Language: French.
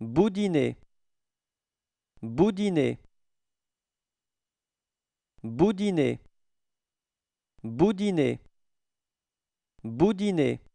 Boudiné, Boudiné, Boudiné, Boudiné, Boudiné.